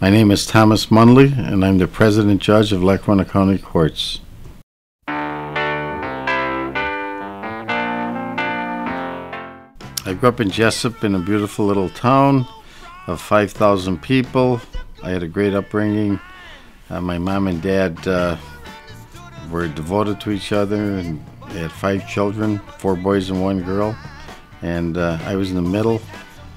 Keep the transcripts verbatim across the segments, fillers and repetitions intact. My name is Thomas Munley, and I'm the President Judge of Lackawanna County Courts. I grew up in Jessup in a beautiful little town of five thousand people. I had a great upbringing. Uh, my mom and dad uh, were devoted to each other, and they had five children, four boys and one girl, and uh, I was in the middle.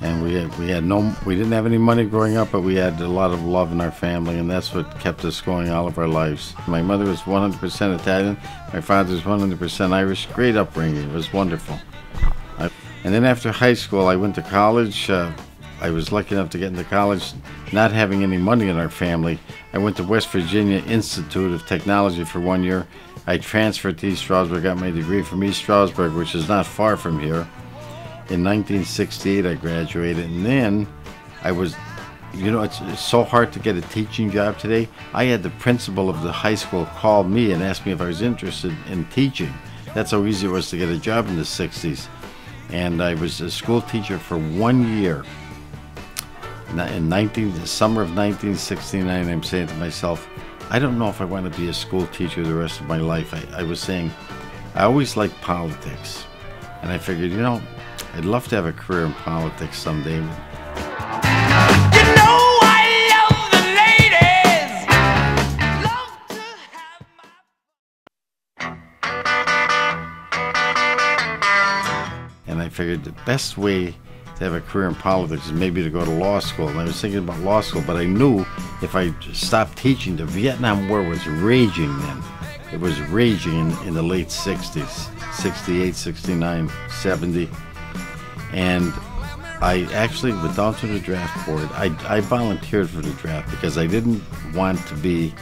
And we had, we had no, we didn't have any money growing up, but we had a lot of love in our family, and that's what kept us going all of our lives. My mother was one hundred percent Italian. My father was one hundred percent Irish. Great upbringing. It was wonderful. I, and then after high school, I went to college. Uh, I was lucky enough to get into college, not having any money in our family. I went to West Virginia Institute of Technology for one year. I transferred to East Strasburg, got my degree from East Strasburg, which is not far from here. In nineteen sixty-eight, I graduated, and then I was, you know, it's, it's so hard to get a teaching job today. I had the principal of the high school call me and ask me if I was interested in teaching. That's how easy it was to get a job in the sixties. And I was a school teacher for one year. In nineteen, the summer of nineteen sixty-nine, I'm saying to myself, I don't know if I want to be a school teacher the rest of my life. I, I was saying, I always liked politics. And I figured, you know, I'd love to have a career in politics someday. You know I love the ladies. Love to have my... And I figured the best way to have a career in politics is maybe to go to law school. And I was thinking about law school, but I knew if I stopped teaching, the Vietnam War was raging then. It was raging in, in the late sixties, sixty-eight, sixty-nine, seventy. And I actually, without the draft board, I, I volunteered for the draft because I didn't want to be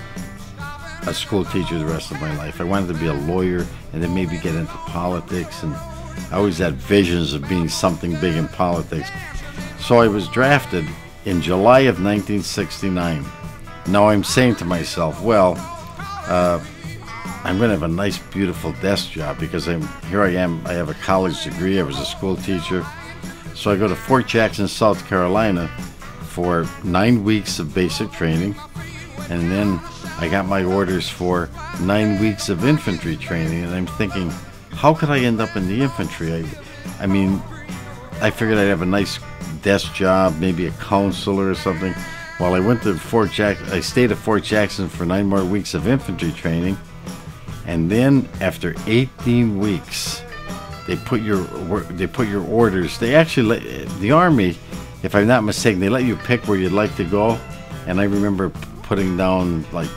a school teacher the rest of my life. I wanted to be a lawyer and then maybe get into politics. And I always had visions of being something big in politics. So I was drafted in July of nineteen sixty-nine. Now I'm saying to myself, well, uh, I'm going to have a nice, beautiful desk job because I'm, here I am, I have a college degree, I was a school teacher. So I go to Fort Jackson, South Carolina for nine weeks of basic training, and then I got my orders for nine weeks of infantry training, and I'm thinking, how could I end up in the infantry? I, I mean, I figured I'd have a nice desk job, maybe a counselor or something. Well, I went to Fort Jackson, I stayed at Fort Jackson for nine more weeks of infantry training, and then after eighteen weeks, they put your they put your orders. They actually let, the Army, if I'm not mistaken, they let you pick where you'd like to go. And I remember putting down, like,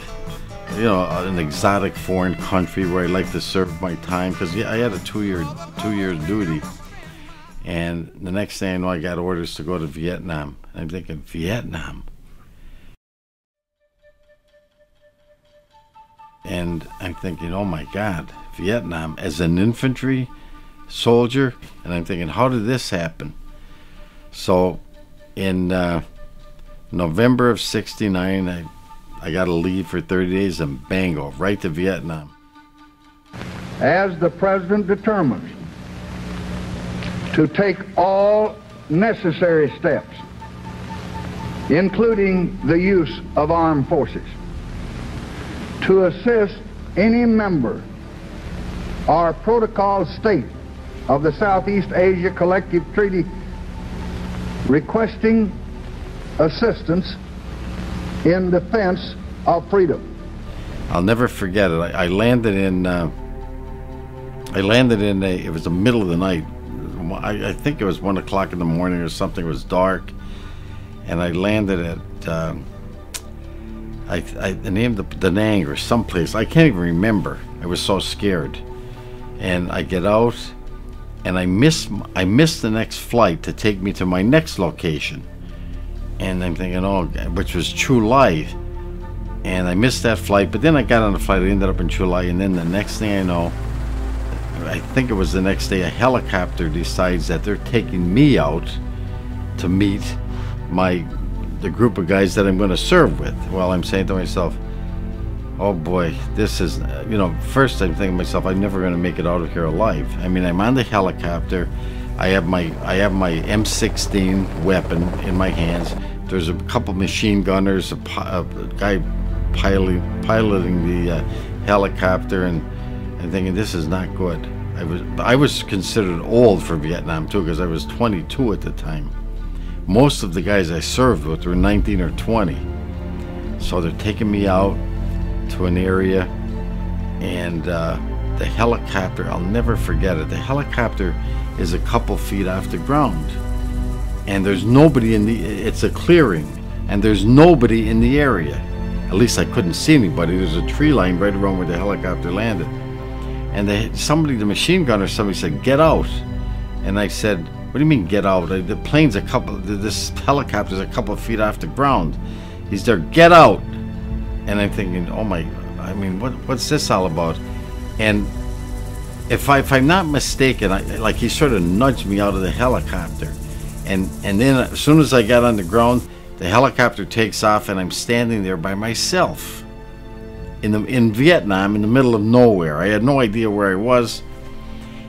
you know, an exotic foreign country where I'd like to serve my time, because yeah, I had a two-year two-year duty. And the next thing I know, I got orders to go to Vietnam. And I'm thinking, Vietnam. And I'm thinking, oh my God, Vietnam, as an infantry soldier. And I'm thinking, how did this happen? So in uh, November of sixty-nine, I, I got to leave for thirty days and bango, right to Vietnam. As the President determines to take all necessary steps, including the use of armed forces, to assist any member or protocol state of the Southeast Asia Collective Treaty requesting assistance in defense of freedom. I'll never forget it. I landed in uh, I landed in a, it was the middle of the night. I, I think it was one o'clock in the morning or something. It was dark. And I landed at, um, I, I named the Danang or someplace. I can't even remember. I was so scared. And I get out and I miss, I miss the next flight to take me to my next location. And I'm thinking, oh, which was Chu Lai. And I missed that flight, but then I got on the flight, I ended up in Chu Lai, and then the next thing I know, I think it was the next day, a helicopter decides that they're taking me out to meet my the group of guys that I'm going to serve with. Well, I'm saying to myself, oh boy, this is, you know, first I'm thinking to myself, I'm never going to make it out of here alive. I mean, I'm on the helicopter, I have my I have my M sixteen weapon in my hands. There's a couple machine gunners, a, a guy piloting piloting the uh, helicopter, and I'm thinking this is not good. I was I was considered old for Vietnam too, because I was twenty-two at the time. Most of the guys I served with were nineteen or twenty, so they're taking me out to an area, and uh, the helicopter. I'll never forget it. The helicopter is a couple feet off the ground, and there's nobody in the, it's a clearing, and there's nobody in the area. At least I couldn't see anybody. There's a tree line right around where the helicopter landed. And they, somebody, the machine gunner, somebody said, get out. And I said, what do you mean get out? The plane's a couple, this helicopter's a couple of feet off the ground. He's there, get out. And I'm thinking, oh my, I mean, what, what's this all about? And If, I, if I'm not mistaken, I, like he sort of nudged me out of the helicopter. And, and then as soon as I got on the ground, the helicopter takes off and I'm standing there by myself in, the, in Vietnam, in the middle of nowhere. I had no idea where I was.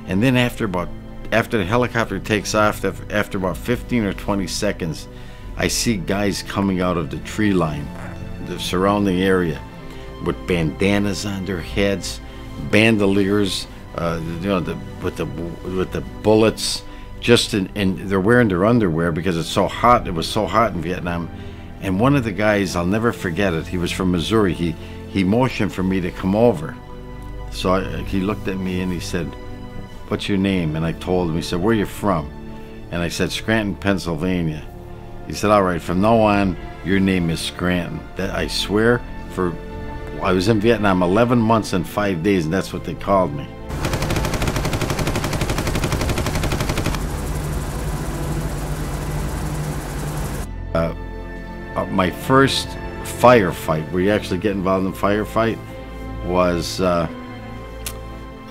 And then after, about, after the helicopter takes off, after about fifteen or twenty seconds, I see guys coming out of the tree line, the surrounding area, with bandanas on their heads, bandoliers, Uh, you know, the, with the with the bullets, just in, and they're wearing their underwear because it's so hot. It was so hot in Vietnam, and one of the guys, I'll never forget it. He was from Missouri. He he motioned for me to come over, so I, he looked at me and he said, "What's your name?" And I told him. He said, "Where are you from?" And I said, "Scranton, Pennsylvania." He said, "All right, from now on, your name is Scranton." That I swear, for I was in Vietnam eleven months and five days, and that's what they called me. Uh, uh, my first firefight, where you actually get involved in a firefight, was uh,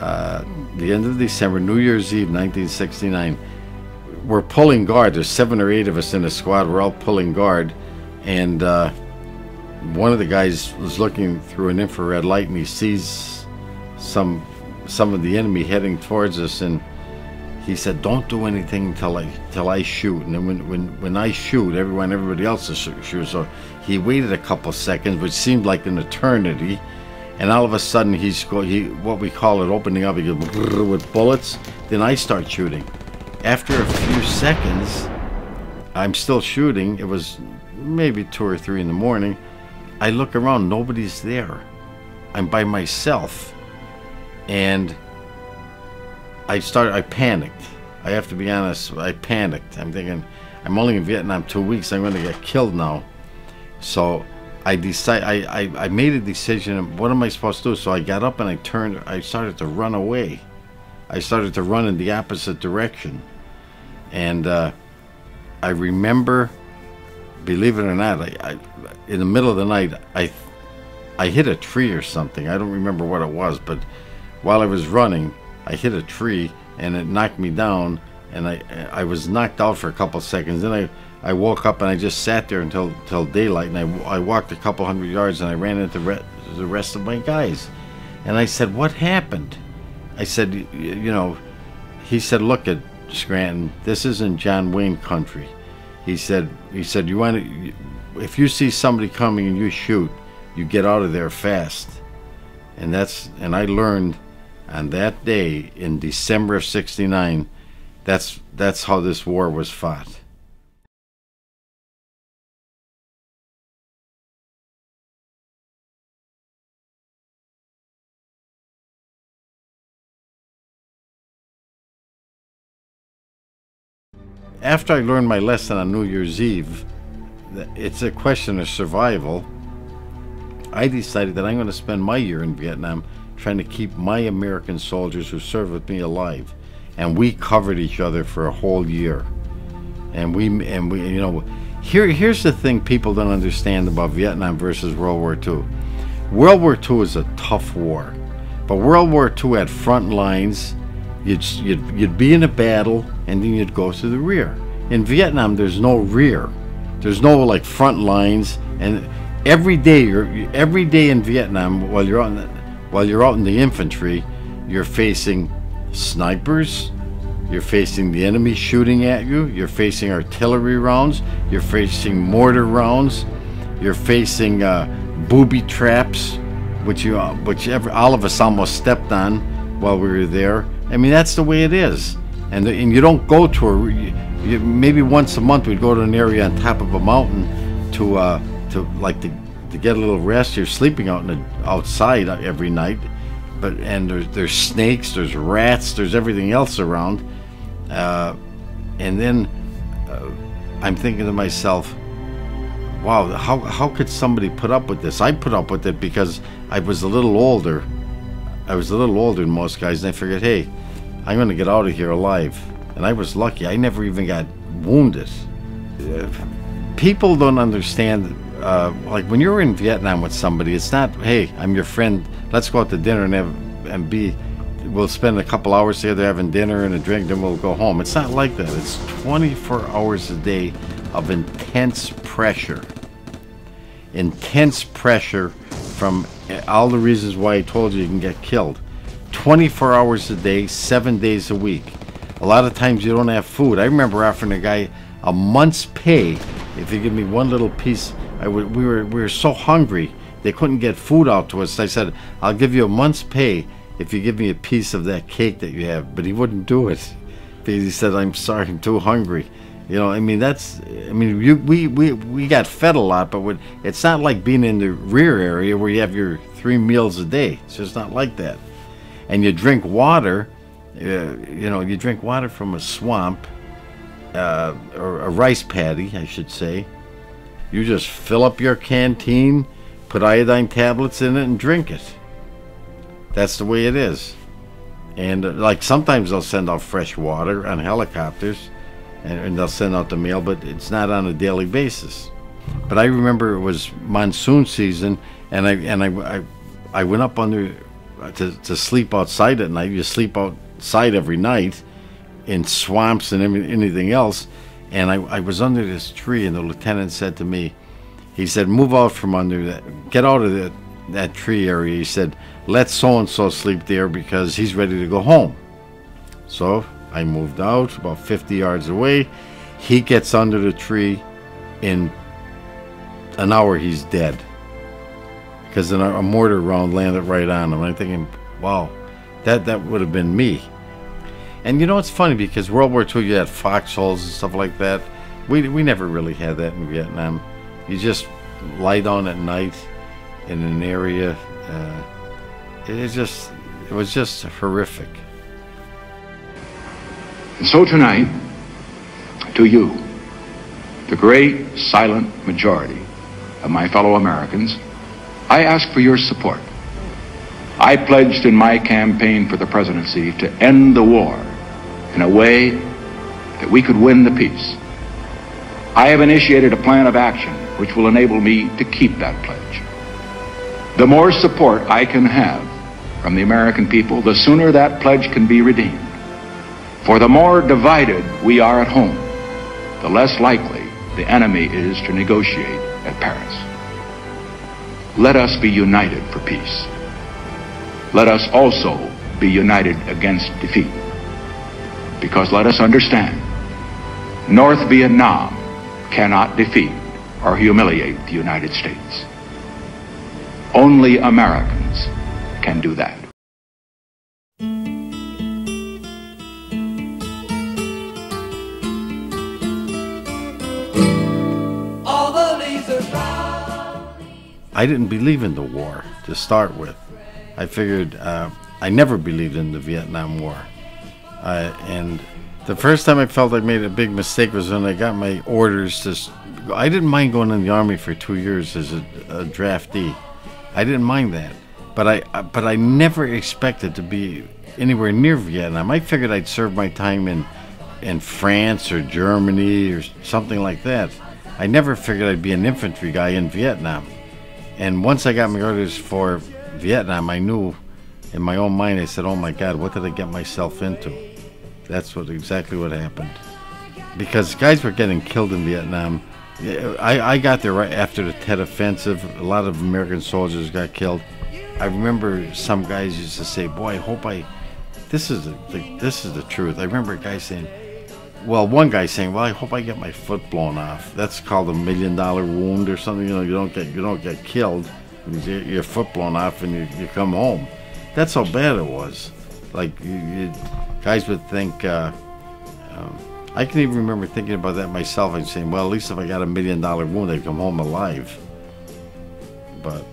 uh, the end of December, New Year's Eve, nineteen sixty-nine. We're pulling guard. There's seven or eight of us in a squad. We're all pulling guard, and uh, one of the guys was looking through an infrared light, and he sees some some of the enemy heading towards us, and he said, "Don't do anything till I till I shoot." And then when when when I shoot, everyone, everybody else is shooting. So he waited a couple seconds, which seemed like an eternity, and all of a sudden he's go he what we call it opening up. He goes with bullets. Then I start shooting. After a few seconds, I'm still shooting. It was maybe two or three in the morning. I look around. Nobody's there. I'm by myself, and I started, I panicked. I have to be honest, I panicked. I'm thinking, I'm only in Vietnam two weeks, I'm gonna get killed now. So I decide, I, I, I made a decision, what am I supposed to do? So I got up and I turned, I started to run away. I started to run in the opposite direction. And uh, I remember, believe it or not, I, I, in the middle of the night, I, I hit a tree or something. I don't remember what it was, but while I was running, I hit a tree and it knocked me down, and I I was knocked out for a couple seconds. Then I, I woke up and I just sat there until till daylight, and I, I walked a couple hundred yards and I ran into re the rest of my guys. And I said, "What happened?" I said, you know, he said, "Look at Scranton, this isn't John Wayne country." He said, he said, "You want to, if you see somebody coming and you shoot, you get out of there fast." And that's, and I learned on that day in December of sixty-nine, that's that's how this war was fought. After I learned my lesson on New Year's Eve, it's a question of survival, I decided that I'm going to spend my year in Vietnam trying to keep my American soldiers who served with me alive. And we covered each other for a whole year. And we, and we, you know, here, here's the thing people don't understand about Vietnam versus World War Two. World War Two is a tough war, but World War Two had front lines. You'd, you'd, you'd be in a battle, and then you'd go to the rear. In Vietnam, there's no rear. There's no like front lines, and every day you're every day in Vietnam while you're on while you're out in the infantry, you're facing snipers, you're facing the enemy shooting at you, you're facing artillery rounds, you're facing mortar rounds, you're facing uh, booby traps, which you uh, which every, all of us almost stepped on while we were there. I mean, that's the way it is, and and you don't go to a you, you, maybe once a month we'd go to an area on top of a mountain to uh, to like to, to get a little rest. You're sleeping out in the, outside every night. But and there's, there's snakes, there's rats, there's everything else around, uh, and then uh, I'm thinking to myself, "Wow, how how could somebody put up with this?" I put up with it because I was a little older. I was a little older than most guys, and I figured, "Hey, I'm going to get out of here alive." And I was lucky; I never even got wounded. Uh, people don't understand. Uh, like when you're in Vietnam with somebody, it's not, "Hey, I'm your friend. Let's go out to dinner and have and be. We'll spend a couple hours together having dinner and a drink, then we'll go home." It's not like that. It's twenty-four hours a day of intense pressure. Intense pressure from all the reasons why I told you you can get killed. twenty-four hours a day, seven days a week. A lot of times you don't have food. I remember offering a guy a month's pay if you give me one little piece. I w we were we were so hungry they couldn't get food out to us. I said, "I'll give you a month's pay if you give me a piece of that cake that you have." But he wouldn't do it because he said, "I'm sorry, I'm too hungry." You know, I mean that's I mean you, we we we got fed a lot, but when, it's not like being in the rear area where you have your three meals a day. It's just not like that. And you drink water, uh, you know, you drink water from a swamp uh, or a rice paddy, I should say. You just fill up your canteen, put iodine tablets in it, and drink it. That's the way it is. And uh, like sometimes they'll send out fresh water on helicopters, and, and they'll send out the mail, but it's not on a daily basis. But I remember it was monsoon season, and I and I I, I went up under uh, to to sleep outside at night. You sleep outside every night in swamps and anything else. And I, I was under this tree, and the lieutenant said to me, he said, "Move out from under that, get out of that, that tree area." He said, "Let so-and-so sleep there because he's ready to go home." So I moved out about fifty yards away. He gets under the tree. In an hour, he's dead because a mortar round landed right on him. And I'm thinking, wow, that, that would have been me. And you know, it's funny because World War Two, you had foxholes and stuff like that. We, we never really had that in Vietnam. You just lie down at night in an area. Uh, it, just, it was just horrific. And so tonight, to you, the great silent majority of my fellow Americans, I ask for your support. I pledged in my campaign for the presidency to end the war in a way that we could win the peace. I have initiated a plan of action which will enable me to keep that pledge. The more support I can have from the American people, the sooner that pledge can be redeemed. For the more divided we are at home, the less likely the enemy is to negotiate at Paris. Let us be united for peace. Let us also be united against defeat. Because let us understand, North Vietnam cannot defeat or humiliate the United States. Only Americans can do that. I didn't believe in the war to start with. I figured uh, I never believed in the Vietnam War, uh, and The first time I felt I made a big mistake was when I got my orders to... I didn't mind going in the Army for two years as a, a draftee. I didn't mind that. But I but I never expected to be anywhere near Vietnam. I figured I'd serve my time in, in France or Germany or something like that. I never figured I'd be an infantry guy in Vietnam. And once I got my orders for Vietnam, I knew in my own mind, I said, oh my God, what did I get myself into? That's what exactly what happened. Because guys were getting killed in Vietnam. I, I got there right after the Tet Offensive. A lot of American soldiers got killed. I remember some guys used to say, boy, I hope I, this is the, the, this is the truth. I remember a guy saying, well, one guy saying, well, I hope I get my foot blown off. That's called a million dollar wound or something. You know, you don't get, you don't get killed. You your foot blown off and you, you come home. That's how bad it was. Like, you, you, guys would think, uh, um, I can even remember thinking about that myself and saying, well, at least if I got a million dollar wound, I'd come home alive. But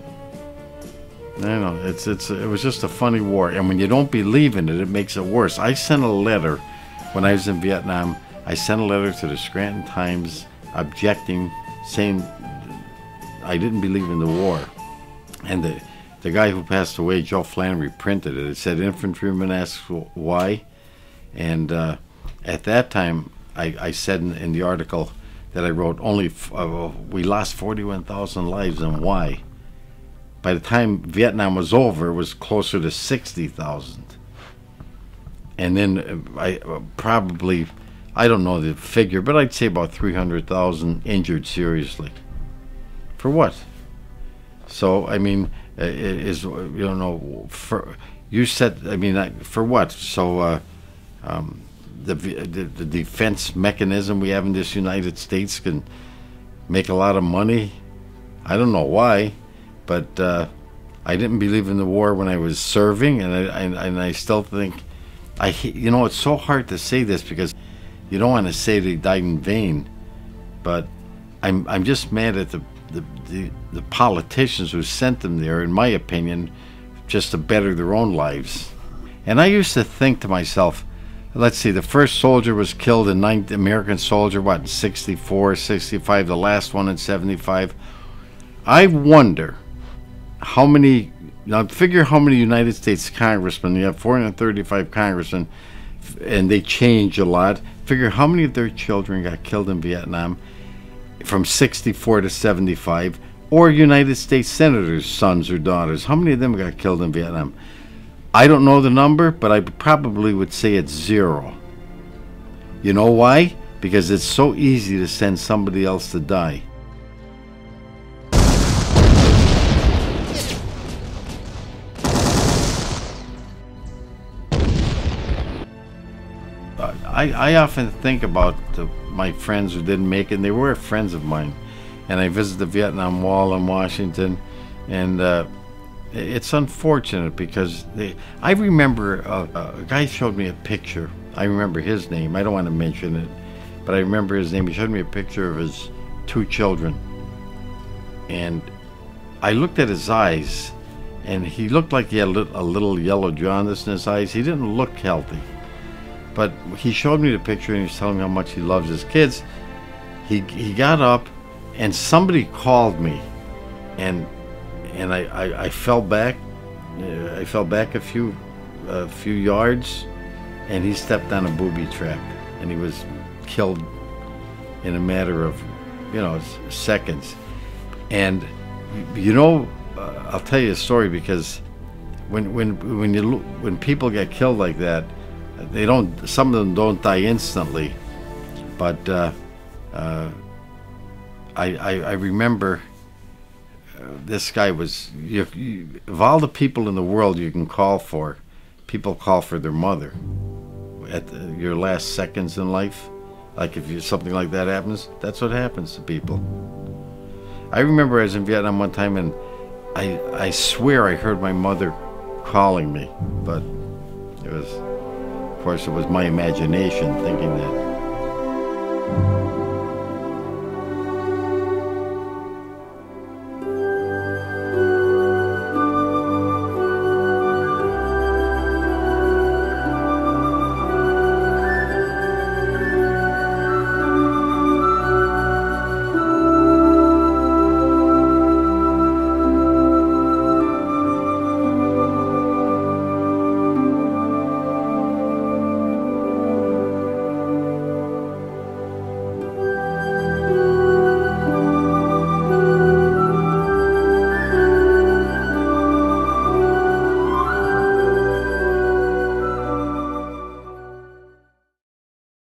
I don't know, it's, it's, it was just a funny war, and when you don't believe in it, it makes it worse. I sent a letter when I was in Vietnam. I sent a letter to the Scranton Times objecting, saying I didn't believe in the war. And the, the guy who passed away, Joe Flan, reprinted it. It said, infantryman asks why. And uh, at that time, I, I said in, in the article that I wrote, only f uh, we lost forty-one thousand lives, and why? By the time Vietnam was over, it was closer to sixty thousand. And then I probably, I don't know the figure, but I'd say about three hundred thousand injured seriously. For what? So, I mean, it is, you don't know, for, you said, I mean, for what? So, uh, um, the, the, the defense mechanism we have in this United States can make a lot of money. I don't know why. But uh, I didn't believe in the war when I was serving, and I, and, and I still think, I you know, it's so hard to say this because you don't want to say they died in vain, but I'm, I'm just mad at the, the, the, the politicians who sent them there, in my opinion, just to better their own lives. And I used to think to myself, let's see, the first soldier was killed, the ninth American soldier, what, in sixty-four, sixty-five, the last one in seventy-five. I wonder... how many, now figure how many United States congressmen, you have four hundred thirty-five congressmen, and they change a lot. Figure how many of their children got killed in Vietnam from sixty-four to seventy-five, or United States senators' sons or daughters. How many of them got killed in Vietnam? I don't know the number, but I probably would say it's zero. You know why? Because it's so easy to send somebody else to die. I, I often think about the, my friends who didn't make it, and they were friends of mine. And I visited the Vietnam Wall in Washington, and uh, it's unfortunate because they, I remember a, a guy showed me a picture. I remember his name. I don't want to mention it, but I remember his name. He showed me a picture of his two children. And I looked at his eyes, and he looked like he had a little, a little yellow jaundice in his eyes. He didn't look healthy. But he showed me the picture, and he's telling me how much he loves his kids. He he got up, and somebody called me, and and I I, I fell back, I fell back a few a few yards, and he stepped on a booby trap, and he was killed in a matter of, you know, seconds. And you know, uh, I'll tell you a story, because when when when you when people get killed like that, they don't, some of them don't die instantly, but uh, uh, I, I, I remember uh, this guy was, you, you, of all the people in the world you can call for, people call for their mother at the, your last seconds in life. Like if you, something like that happens, that's what happens to people. I remember I was in Vietnam one time, and I, I swear I heard my mother calling me, but it was... of course, it was my imagination thinking that.